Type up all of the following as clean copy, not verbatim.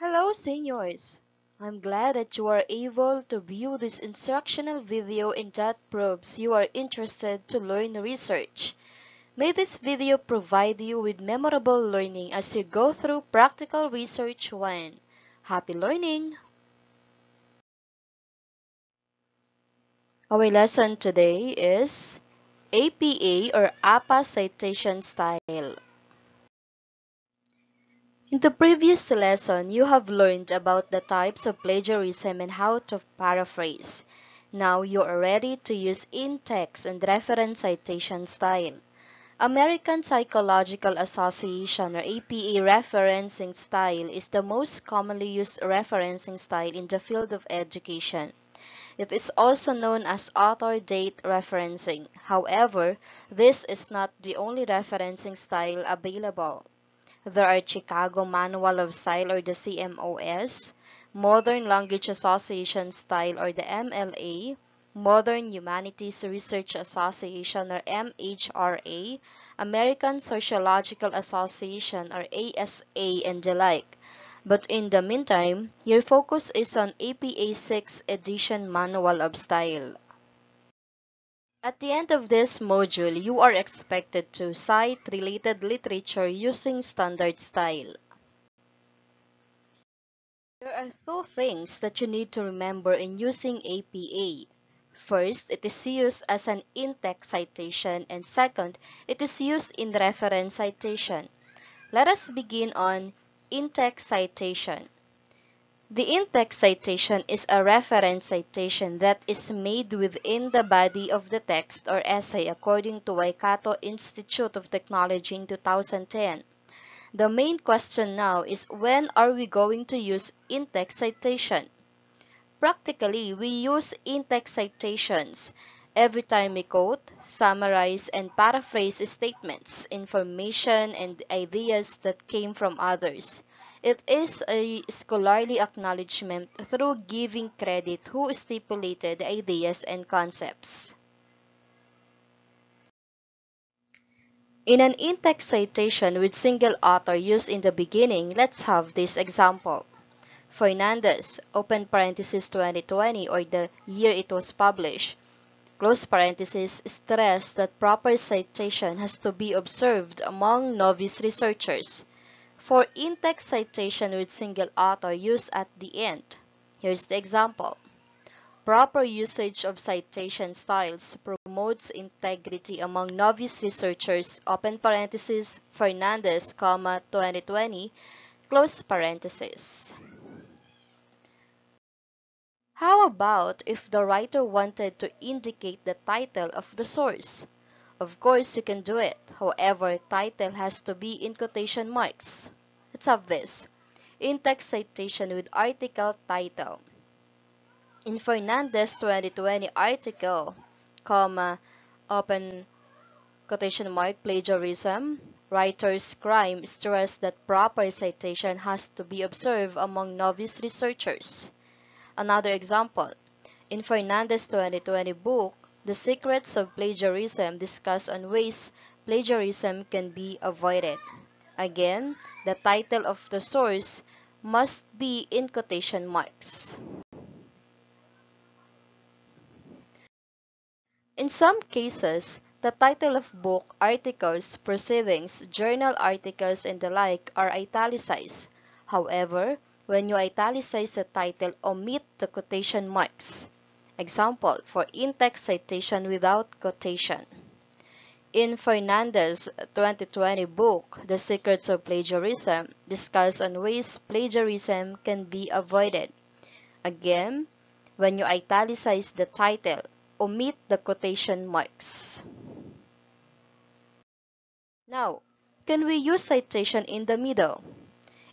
Hello seniors! I'm glad that you are able to view this instructional video and that probes you are interested to learn research. May this video provide you with memorable learning as you go through Practical Research 1. Happy learning! Our lesson today is APA or APA citation style. In the previous lesson, you have learned about the types of plagiarism and how to paraphrase. Now you are ready to use in-text and reference citation style. American Psychological Association or APA referencing style is the most commonly used referencing style in the field of education. It is also known as author-date referencing. However, this is not the only referencing style available. There are Chicago Manual of Style or the CMOS, Modern Language Association Style or the MLA, Modern Humanities Research Association or MHRA, American Sociological Association or ASA, and the like. But in the meantime, your focus is on APA 6th edition Manual of Style. At the end of this module, you are expected to cite related literature using standard style. There are two things that you need to remember in using APA. First, it is used as an in-text citation, and second, it is used in reference citation. Let us begin on in-text citation. The in-text citation is a reference citation that is made within the body of the text or essay according to Waikato Institute of Technology in 2010. The main question now is, when are we going to use in-text citation? Practically, we use in-text citations every time we quote, summarize, and paraphrase statements, information, and ideas that came from others. It is a scholarly acknowledgement through giving credit who stipulated ideas and concepts. In an in-text citation with single author used in the beginning, let's have this example. Fernandez, open parenthesis 2020 or the year it was published, close parenthesis, stress that proper citation has to be observed among novice researchers. For in-text citation with single author used at the end, here's the example. Proper usage of citation styles promotes integrity among novice researchers, open parenthesis, Fernandez, 2020, close parenthesis. How about if the writer wanted to indicate the title of the source? Of course, you can do it. However, title has to be in quotation marks. Let's have this. In-text citation with article title. In Fernandez 2020 article, open quotation mark, plagiarism, writer's crime, stress that proper citation has to be observed among novice researchers. Another example. In Fernandez 2020 book, The Secrets of Plagiarism discuss on ways plagiarism can be avoided. Again, the title of the source must be in quotation marks. In some cases, the title of book, articles, proceedings, journal articles, and the like are italicized. However, when you italicize the title, omit the quotation marks. Example, for in-text citation without quotation. In Fernandez 2020 book, The Secrets of Plagiarism, discuss on ways plagiarism can be avoided. Again, when you italicize the title, omit the quotation marks. Now, can we use citation in the middle?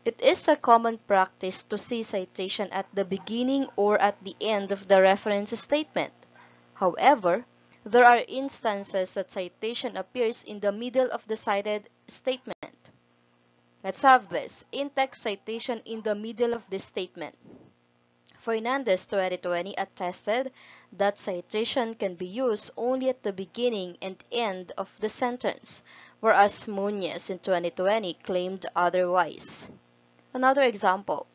It is a common practice to see citation at the beginning or at the end of the reference statement. However, there are instances that citation appears in the middle of the cited statement. Let's have this. In-text citation in the middle of the statement. Fernandez 2020 attested that citation can be used only at the beginning and end of the sentence, whereas Muñez in 2020 claimed otherwise. Another example,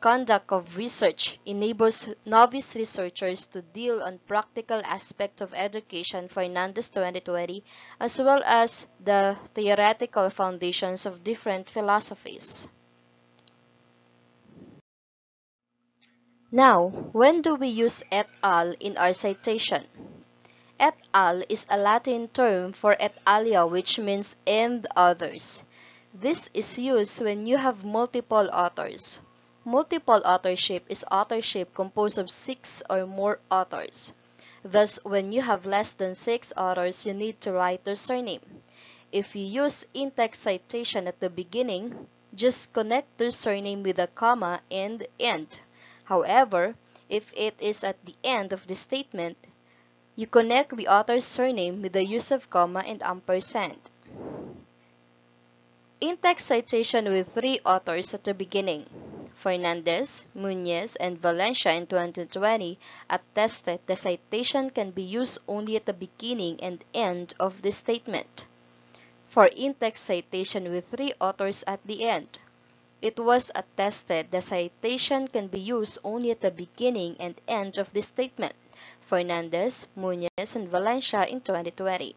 conduct of research enables novice researchers to deal on practical aspects of education for Nantes 2020, as well as the theoretical foundations of different philosophies. Now, when do we use et al. In our citation? Et al. Is a Latin term for et alia, which means and others. This is used when you have multiple authors. Multiple authorship is authorship composed of 6 or more authors. Thus, when you have less than 6 authors, you need to write their surname. If you use in-text citation at the beginning, just connect their surname with a comma and end. However, if it is at the end of the statement, you connect the author's surname with the use of comma and ampersand. In-text citation with 3 authors at the beginning, Fernandez, Muñez, and Valencia in 2020, attested the citation can be used only at the beginning and end of the statement. For in-text citation with 3 authors at the end, it was attested the citation can be used only at the beginning and end of the statement. Fernandez, Muñez, and Valencia in 2020.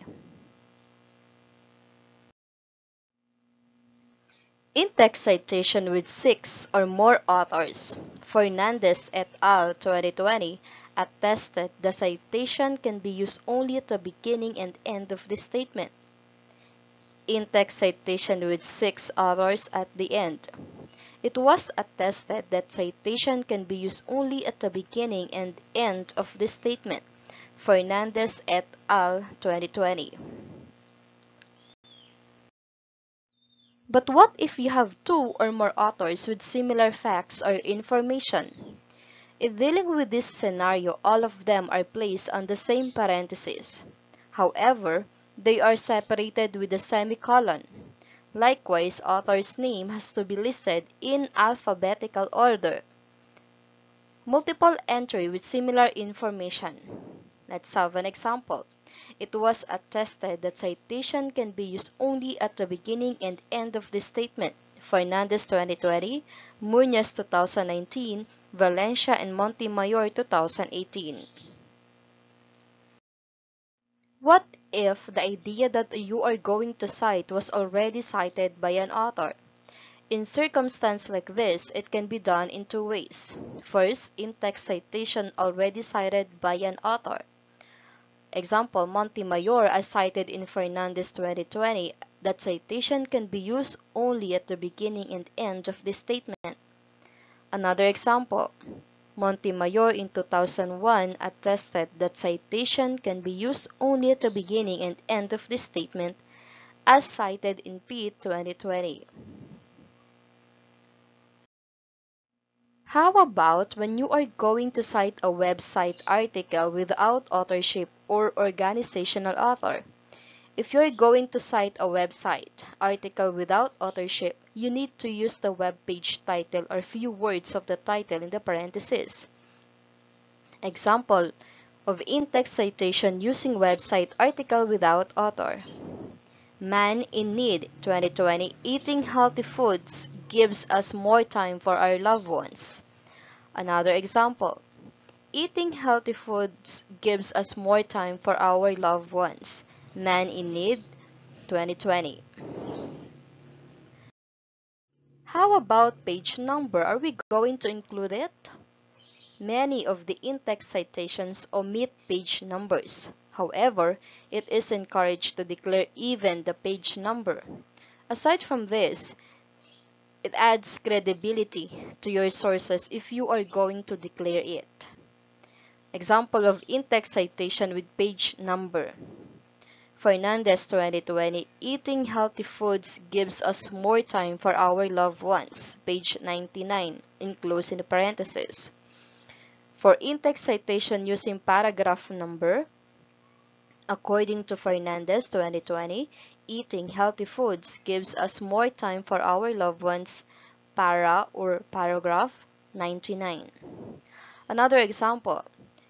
In-text citation with 6 or more authors, Fernandez et al. 2020, attested the citation can be used only at the beginning and end of the statement. In-text citation with 6 authors at the end, it was attested that citation can be used only at the beginning and end of the statement. Fernandez et al. 2020. But what if you have 2 or more authors with similar facts or information? If dealing with this scenario, all of them are placed on the same parentheses. However, they are separated with a semicolon. Likewise, author's name has to be listed in alphabetical order. Multiple entry with similar information. Let's have an example. It was attested that citation can be used only at the beginning and end of the statement. Fernandez 2020, Muñez 2019, Valencia and Montemayor 2018. What if the idea that you are going to cite was already cited by an author? In circumstances like this, it can be done in 2 ways. First, in-text citation already cited by an author. Example, Montemayor, as cited in Fernandez 2020, that citation can be used only at the beginning and end of the statement. Another example, Montemayor in 2001 attested that citation can be used only at the beginning and end of the statement, as cited in P. 2020. How about when you are going to cite a website article without authorship or organizational author? If you are going to cite a website article without authorship, you need to use the web page title or few words of the title in the parentheses. Example of in-text citation using website article without author. Man in Need 2020, eating healthy foods gives us more time for our loved ones. Another example, eating healthy foods gives us more time for our loved ones. Man in Need 2020. How about page number? Are we going to include it? Many of the in-text citations omit page numbers. However, it is encouraged to declare even the page number. Aside from this, it adds credibility to your sources if you are going to declare it. Example of in-text citation with page number. Fernandez 2020, eating healthy foods gives us more time for our loved ones. Page 99, enclosed in the parentheses. For in-text citation using paragraph number, according to Fernandez 2020, eating healthy foods gives us more time for our loved ones. Para or paragraph 99. Another example.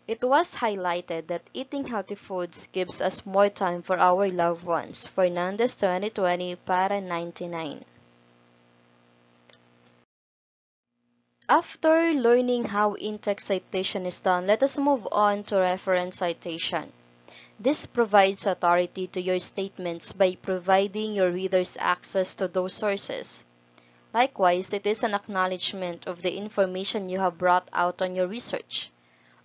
It was highlighted that eating healthy foods gives us more time for our loved ones. Fernandez 2020, para 99. After learning how in-text citation is done, let us move on to reference citation. This provides authority to your statements by providing your readers access to those sources. Likewise, it is an acknowledgement of the information you have brought out on your research.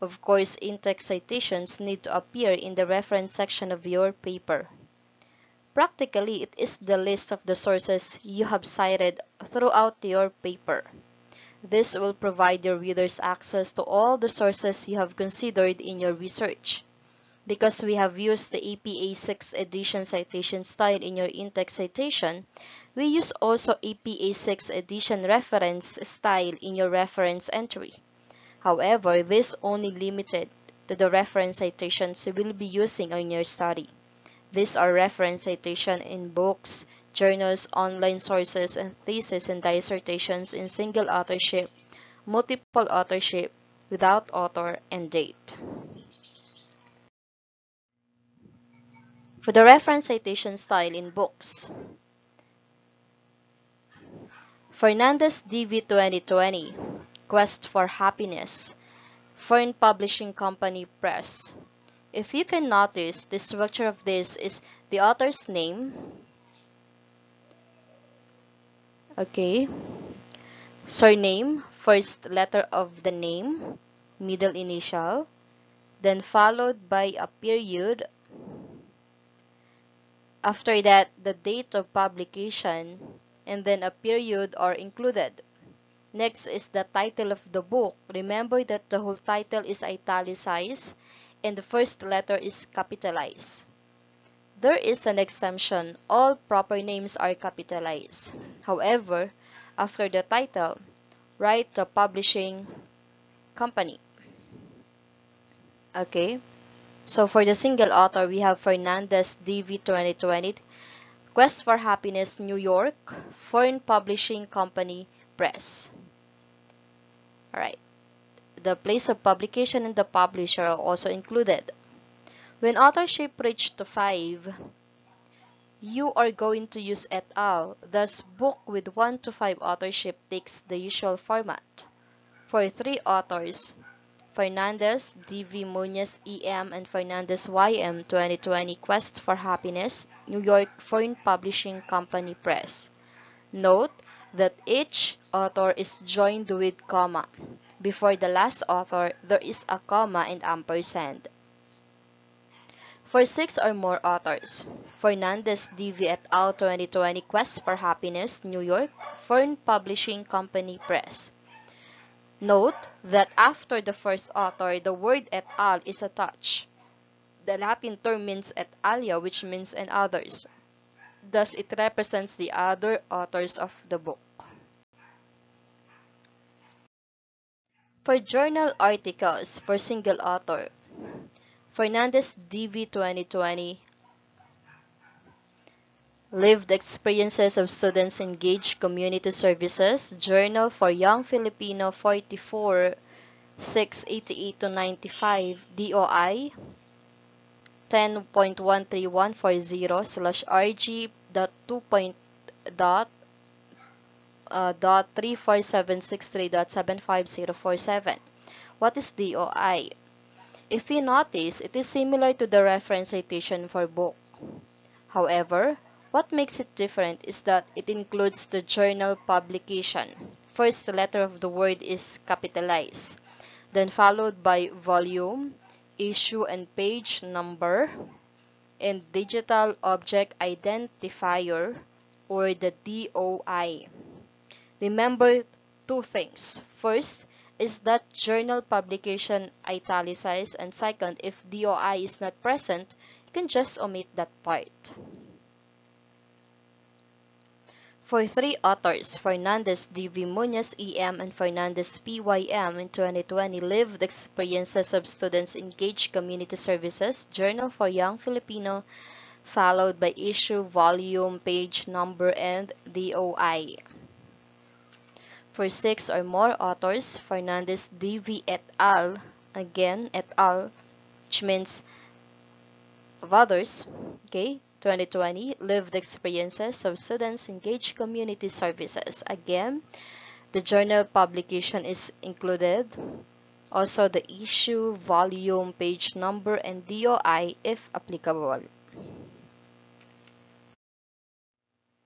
Of course, in-text citations need to appear in the reference section of your paper. Practically, it is the list of the sources you have cited throughout your paper. This will provide your readers access to all the sources you have considered in your research. Because we have used the APA 6th edition citation style in your in-text citation, we use also APA 6th edition reference style in your reference entry. However, this only limited to the reference citations you will be using on your study. These are reference citations in books, journals, online sources, and theses and dissertations in single authorship, multiple authorship, without author, and date. For the reference citation style in books, Fernandez D.V. 2020, Quest for Happiness, Fern Publishing Company Press. If you can notice, the structure of this is the author's name. Okay. Surname, first letter of the name, middle initial, then followed by a period. After that, the date of publication, and then a period are included. Next is the title of the book. Remember that the whole title is italicized and the first letter is capitalized. There is an exemption. All proper names are capitalized. However, after the title, write the publishing company. Okay, so for the single author, we have Fernandez D.V. 2020, Quest for Happiness, New York, Fern Publishing Company Press. Alright. The place of publication and the publisher are also included. When authorship reaches to 5, you are going to use et al. Thus, book with 1 to 5 authorship takes the usual format. For 3 authors, Fernandez, D.V. Muñez, E.M. and Fernandez, Y.M. 2020, Quest for Happiness, New York, Fern Publishing Company Press. Note that each author is joined with comma. Before the last author, there is a comma and ampersand. For 6 or more authors, Fernandez D.V. et al. 2020, Quest for Happiness, New York, Fern Publishing Company Press. Note that after the first author, the word et al. Is attached. The Latin term means et alia, which means and others. Thus, it represents the other authors of the book. For journal articles, for single author, Fernandez D.V. 2020, Lived Experiences of Students Engaged Community Services, Journal for Young Filipino 44, 688-95, DOI 10.13140/RG.2.34763.75047. What is DOI? If you notice, it is similar to the reference citation for book. However, what makes it different is that it includes the journal publication. First letter of the word is capitalized, then followed by volume, issue and page number, and digital object identifier, or the DOI. Remember 2 things. First is that journal publication italicized, and second, if DOI is not present, you can just omit that part. For 3 authors, Fernandez D.V. Muñez, E.M. and Fernandez P.Y.M. in 2020, Lived Experiences of Students Engaged Community Services, Journal for Young Filipino, followed by issue, volume, page number, and DOI. For 6 or more authors, Fernandez D.V. et al. Again, et al., which means of others, okay, 2020, Lived Experiences of Students Engaged Community Services. Again, The journal publication is included. Also, the issue, volume, page number, and DOI if applicable.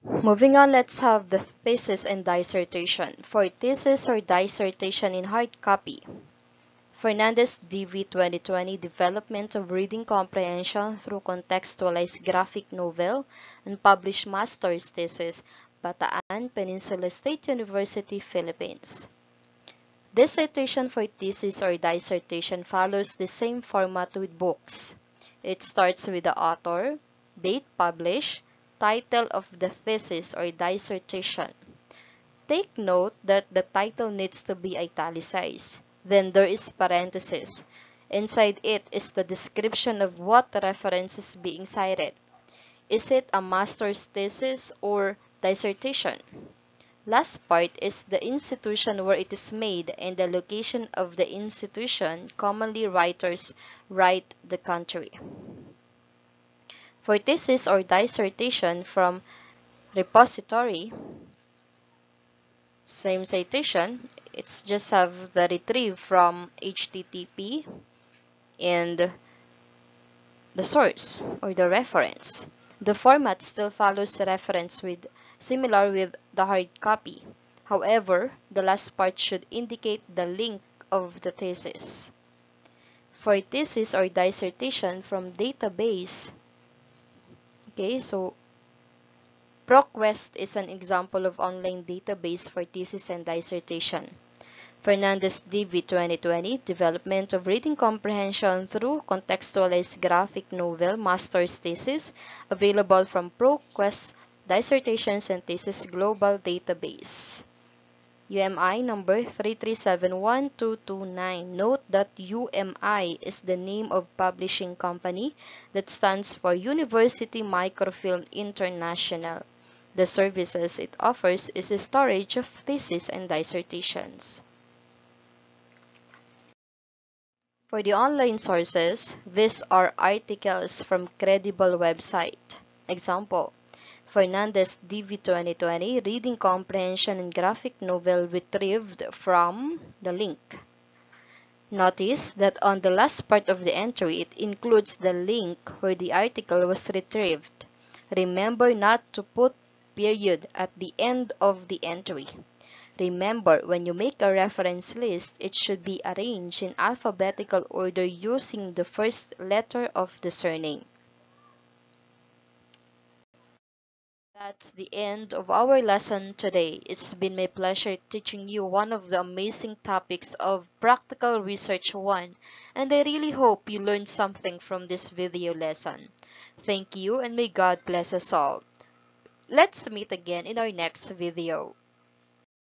Moving on, let's have the thesis and dissertation. For thesis or dissertation in hard copy, Fernandez D.V. 2020, Development of Reading Comprehension through Contextualized Graphic Novel, Unpublished Master's Thesis, Bataan, Peninsula State University, Philippines. Dissertation for thesis or dissertation follows the same format with books. It starts with the author, date published, title of the thesis or dissertation. Take note that the title needs to be italicized. Then there is parenthesis. Inside it is the description of what reference is being cited. Is it a master's thesis or dissertation? Last part is the institution where it is made and the location of the institution. Commonly, writers write the country. For thesis or dissertation from repository, same citation, it's just have the retrieve from HTTP and the source or the reference. The format still follows reference with similar with the hard copy. However, the last part should indicate the link of the thesis. For thesis or dissertation from database, okay, so ProQuest is an example of online database for thesis and dissertation. Fernandez D.V. 2020, Development of Reading Comprehension through Contextualized Graphic Novel, Master's Thesis, available from ProQuest Dissertations and Thesis Global Database. UMI number 3371229. Note that UMI is the name of publishing company that stands for University Microfilm International. The services it offers is a storage of theses and dissertations. For the online sources, these are articles from credible website. Example, Fernandez D.V. 2020, Reading Comprehension and Graphic Novel, retrieved from the link. Notice that on the last part of the entry, it includes the link where the article was retrieved. Remember not to put period at the end of the entry. Remember, when you make a reference list, it should be arranged in alphabetical order using the first letter of the surname. That's the end of our lesson today. It's been my pleasure teaching you one of the amazing topics of Practical Research 1, and I really hope you learned something from this video lesson. Thank you, and may God bless us all. Let's meet again in our next video.